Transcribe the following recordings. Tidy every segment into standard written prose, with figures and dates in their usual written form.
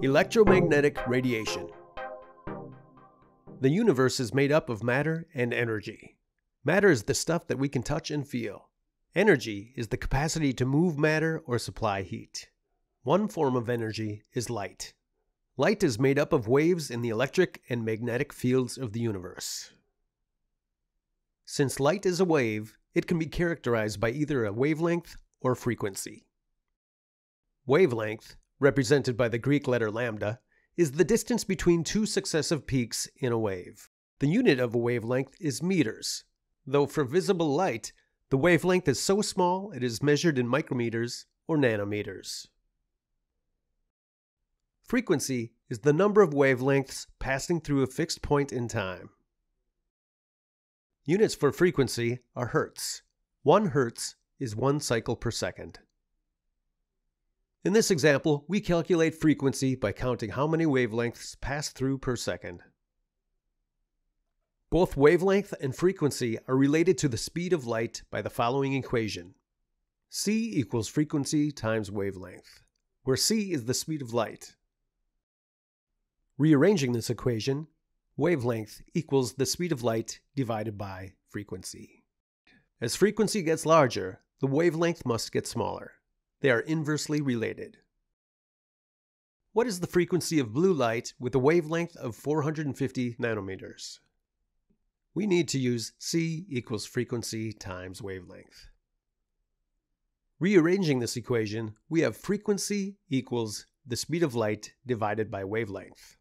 Electromagnetic radiation. The universe is made up of matter and energy. Matter is the stuff that we can touch and feel. Energy is the capacity to move matter or supply heat. One form of energy is light. Light is made up of waves in the electric and magnetic fields of the universe. Since light is a wave, it can be characterized by either a wavelength or frequency. Wavelength, represented by the Greek letter lambda, is the distance between two successive peaks in a wave. The unit of a wavelength is meters, though for visible light, the wavelength is so small it is measured in micrometers or nanometers. Frequency is the number of wavelengths passing through a fixed point in time. Units for frequency are hertz. 1 hertz is 1 cycle per second. In this example, we calculate frequency by counting how many wavelengths pass through per second. Both wavelength and frequency are related to the speed of light by the following equation. C equals frequency times wavelength, where C is the speed of light. Rearranging this equation, wavelength equals the speed of light divided by frequency. As frequency gets larger, the wavelength must get smaller. They are inversely related. What is the frequency of blue light with a wavelength of 450 nanometers? We need to use C equals frequency times wavelength. Rearranging this equation, we have frequency equals the speed of light divided by wavelength.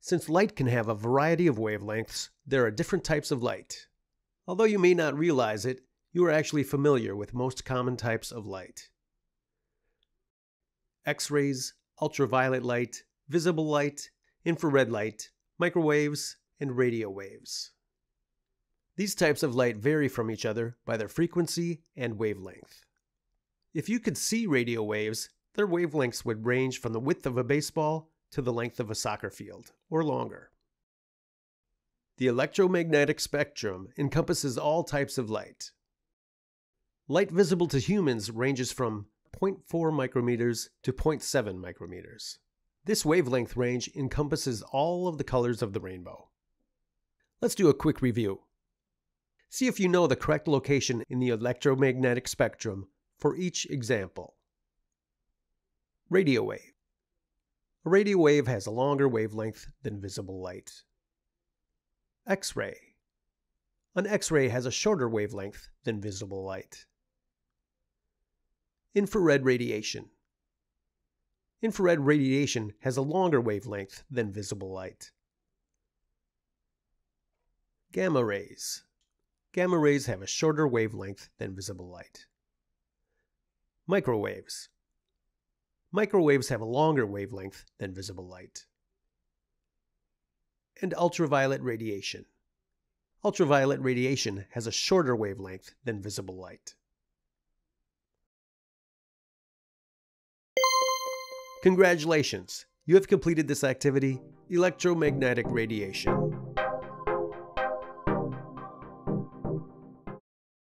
Since light can have a variety of wavelengths, there are different types of light. Although you may not realize it, you are actually familiar with most common types of light. X-rays, ultraviolet light, visible light, infrared light, microwaves, and radio waves. These types of light vary from each other by their frequency and wavelength. If you could see radio waves, their wavelengths would range from the width of a baseball to the length of a soccer field, or longer. The electromagnetic spectrum encompasses all types of light. Light visible to humans ranges from 0.4 micrometers to 0.7 micrometers. This wavelength range encompasses all of the colors of the rainbow. Let's do a quick review. See if you know the correct location in the electromagnetic spectrum for each example. Radio wave. A radio wave has a longer wavelength than visible light. X-ray. An X-ray has a shorter wavelength than visible light. Infrared radiation. Infrared radiation has a longer wavelength than visible light. Gamma rays. Gamma rays have a shorter wavelength than visible light. Microwaves. Microwaves have a longer wavelength than visible light. And ultraviolet radiation. Ultraviolet radiation has a shorter wavelength than visible light. Congratulations! You have completed this activity, electromagnetic radiation.